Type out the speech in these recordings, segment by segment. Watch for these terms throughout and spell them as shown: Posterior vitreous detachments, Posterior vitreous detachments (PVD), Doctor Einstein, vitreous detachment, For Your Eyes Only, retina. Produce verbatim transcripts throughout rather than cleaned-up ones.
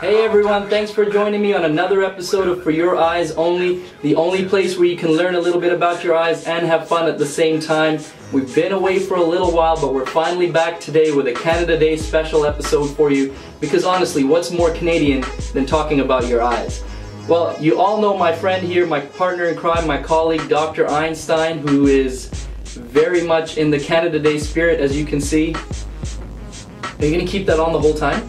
Hey everyone, thanks for joining me on another episode of For Your Eyes Only, the only place where you can learn a little bit about your eyes and have fun at the same time. We've been away for a little while, but we're finally back today with a Canada Day special episode for you, because honestly, what's more Canadian than talking about your eyes? Well, you all know my friend here, my partner in crime, my colleague, Doctor Einstein, who is very much in the Canada Day spirit, as you can see. Are you going to keep that on the whole time?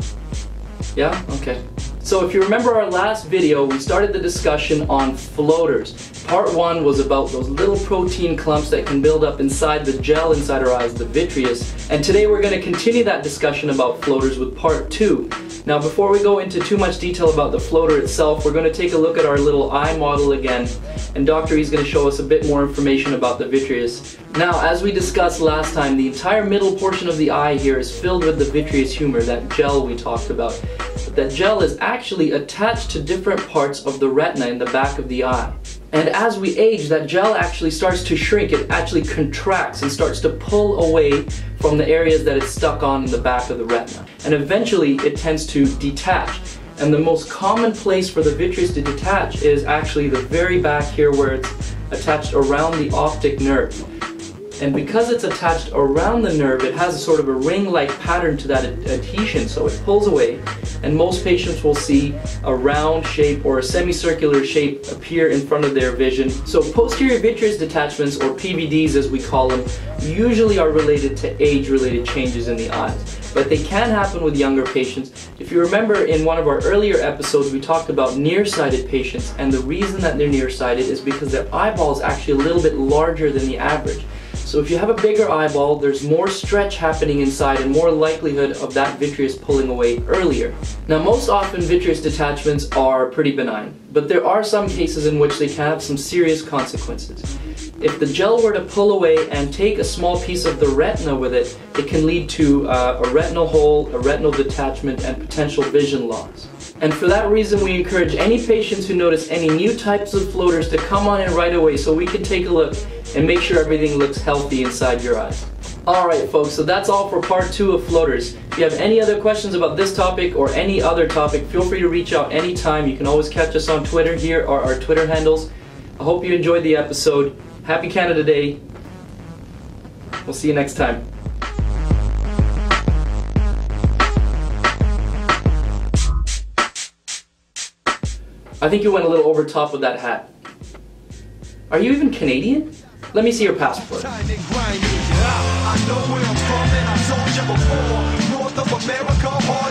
Yeah? Okay. So if you remember our last video, we started the discussion on floaters. Part one was about those little protein clumps that can build up inside the gel inside our eyes, the vitreous. And today we're going to continue that discussion about floaters with part two. Now before we go into too much detail about the floater itself, we're going to take a look at our little eye model again. And Doctor E's going to show us a bit more information about the vitreous. Now, as we discussed last time, the entire middle portion of the eye here is filled with the vitreous humor, that gel we talked about. But that gel is actually attached to different parts of the retina in the back of the eye. And as we age, that gel actually starts to shrink. It actually contracts and starts to pull away from the areas that it's stuck on in the back of the retina. And eventually, it tends to detach. And the most common place for the vitreous to detach is actually the very back here, where it's attached around the optic nerve. And because it's attached around the nerve, it has a sort of a ring-like pattern to that ad adhesion, so it pulls away. And most patients will see a round shape or a semicircular shape appear in front of their vision. So posterior vitreous detachments, or P V Ds as we call them, usually are related to age-related changes in the eyes. But they can happen with younger patients. If you remember, in one of our earlier episodes, we talked about nearsighted patients, and the reason that they're nearsighted is because their eyeball is actually a little bit larger than the average. So if you have a bigger eyeball, there's more stretch happening inside and more likelihood of that vitreous pulling away earlier. Now, most often vitreous detachments are pretty benign, but there are some cases in which they can have some serious consequences. If the gel were to pull away and take a small piece of the retina with it, it can lead to uh, a retinal hole, a retinal detachment, and potential vision loss. And for that reason, we encourage any patients who notice any new types of floaters to come on in right away so we can take a look and make sure everything looks healthy inside your eyes. Alright folks, so that's all for part two of floaters. If you have any other questions about this topic or any other topic, feel free to reach out anytime. You can always catch us on Twitter. Here are our Twitter handles. I hope you enjoyed the episode. Happy Canada Day. We'll see you next time. I think you went a little over top with that hat. Are you even Canadian? Let me see your passport. I know where I'm from, and I told you before, north of America.